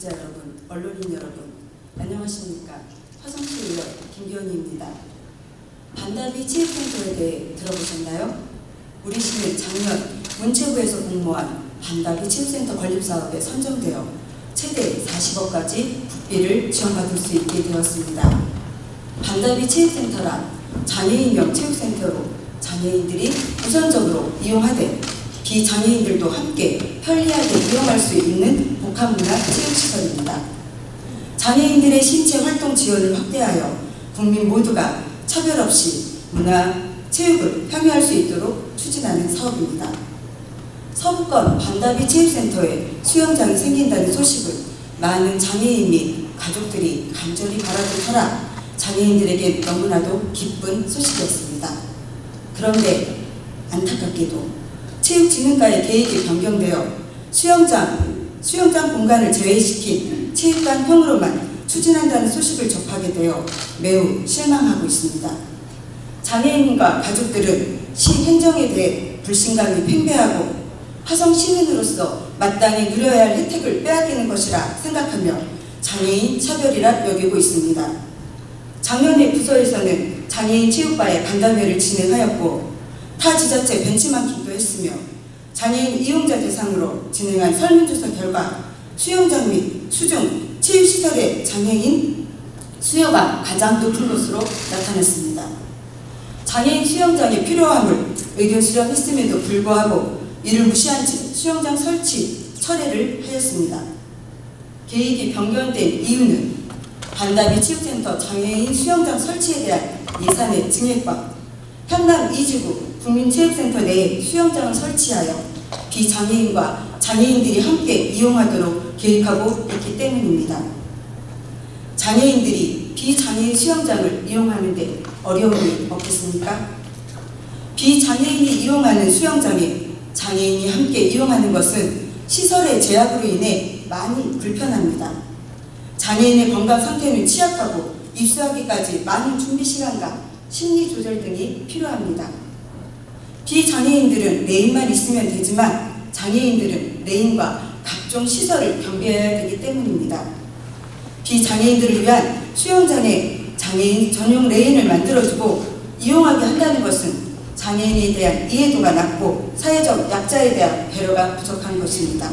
구독자 여러분, 언론인 여러분, 안녕하십니까. 화성시 의원 김기현입니다. 반다비 체육행사에 대해 들어보셨나요? 우리 시는 작년 문체부에서 공모한 반다비 체육센터 건립사업에 선정되어 최대 40억까지 국비를 지원받을 수 있게 되었습니다. 반다비 체육센터란 장애인용 체육센터로 장애인들이 우선적으로 이용하되 비장애인들도 함께 편리하게 이용할 수 있는 복합문화 체육시설입니다. 장애인들의 신체 활동 지원을 확대하여 국민 모두가 차별 없이 문화, 체육을 향유할 수 있도록 추진하는 사업입니다. 서부권 반다비 체육센터에 수영장이 생긴다는 소식을 많은 장애인 및 가족들이 간절히 바라던 터라 장애인들에게 너무나도 기쁜 소식이었습니다. 그런데 안타깝게도 체육진흥과의 계획이 변경되어 수영장 공간을 제외시킨 체육관 평으로만 추진한다는 소식을 접하게 되어 매우 실망하고 있습니다. 장애인과 가족들은 시 행정에 대해 불신감이 팽배하고 화성 시민으로서 마땅히 누려야 할 혜택을 빼앗기는 것이라 생각하며 장애인 차별이라 여기고 있습니다. 작년에 부서에서는 장애인 체육바의 간담회를 진행하였고 타 지자체 벤치마킹도 했으며 장애인 이용자 대상으로 진행한 설문조사 결과 수영장 및 수중 체육시설의 장애인 수요가 가장 높은 것으로 나타났습니다. 장애인 수영장의 필요함을 의견 수렴했음에도 불구하고 이를 무시한 채 수영장 설치 철회를 하였습니다. 계획이 변경된 이유는 반다비 체육센터 장애인 수영장 설치에 대한 예산의 증액과 향남2지구 국민체육센터 내에 수영장을 설치하여 비장애인과 장애인들이 함께 이용하도록 계획하고 있기 때문입니다. 장애인들이 비장애인 수영장을 이용하는 데 어려움이 없겠습니까? 비장애인이 이용하는 수영장에 장애인이 함께 이용하는 것은 시설의 제약으로 인해 많이 불편합니다. 장애인의 건강 상태는 취약하고 입수하기까지 많은 준비 시간과 심리 조절 등이 필요합니다. 비장애인들은 레인만 있으면 되지만 장애인들은 레인과 각종 시설을 겸비해야 되기 때문입니다. 비장애인들을 위한 수영장에 장애인 전용 레인을 만들어주고 이용하게 한다는 것은 장애인에 대한 이해도가 낮고 사회적 약자에 대한 배려가 부족한 것입니다.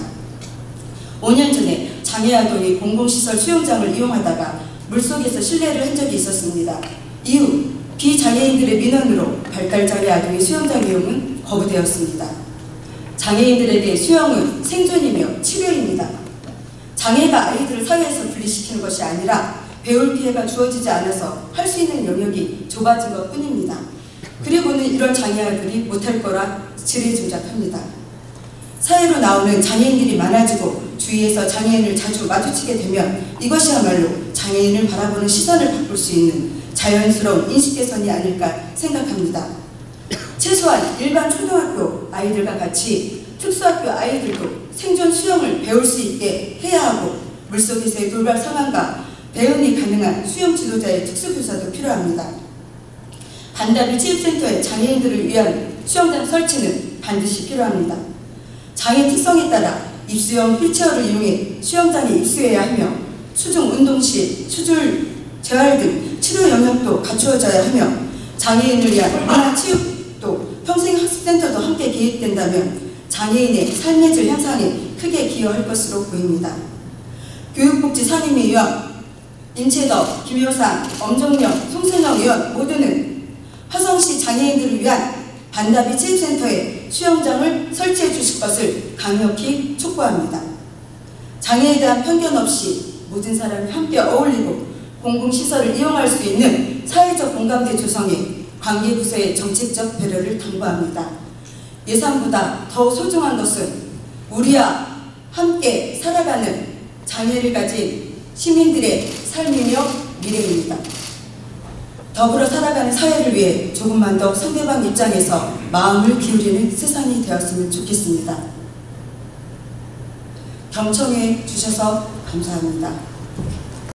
5년 전에 장애아동이 공공시설 수영장을 이용하다가 물속에서 실례를 한 적이 있었습니다. 이후 비장애인들의 민원으로 발달장애 아동의 수영장 이용은 거부되었습니다. 장애인들에게 수영은 생존이며 치료입니다. 장애가 아이들을 사회에서 분리시키는 것이 아니라 배울 기회가 주어지지 않아서 할 수 있는 영역이 좁아진 것 뿐입니다. 그리고는 이런 장애아들이 못할 거라 지레짐작합니다. 사회로 나오는 장애인들이 많아지고 주위에서 장애인을 자주 마주치게 되면 이것이야말로 장애인을 바라보는 시선을 바꿀 수 있는 자연스러운 인식 개선이 아닐까 생각합니다. 최소한 일반 초등학교 아이들과 같이 특수학교 아이들도 생존 수영을 배울 수 있게 해야 하고 물속에서의 돌발 상황과 배운이 가능한 수영 지도자의 특수교사도 필요합니다. 반다비 체육센터의 장애인들을 위한 수영장 설치는 반드시 필요합니다. 장애 특성에 따라 입수형 휠체어를 이용해 수영장에 입수해야 하며 수중 운동시, 수술, 재활 등 치료 영역도 갖추어져야 하며 장애인을 위한 문화체육도 평생학습센터도 함께 기획된다면 장애인의 삶의 질 향상에 크게 기여할 것으로 보입니다. 교육복지 상임위원 임채덕, 김효상, 엄정력, 송선영 의원 모두는 화성시 장애인들을 위한 반다비 체육센터에 수영장을 설치해 주실 것을 강력히 촉구합니다. 장애에 대한 편견 없이 모든 사람이 함께 어울리고 공공시설을 이용할 수 있는 사회적 공감대 조성에 관계부서의 정책적 배려를 당부합니다. 예산보다 더 소중한 것은 우리와 함께 살아가는 장애를 가진 시민들의 삶이며 미래입니다. 더불어 살아가는 사회를 위해 조금만 더 상대방 입장에서 마음을 기울이는 세상이 되었으면 좋겠습니다. 경청해 주셔서 감사합니다.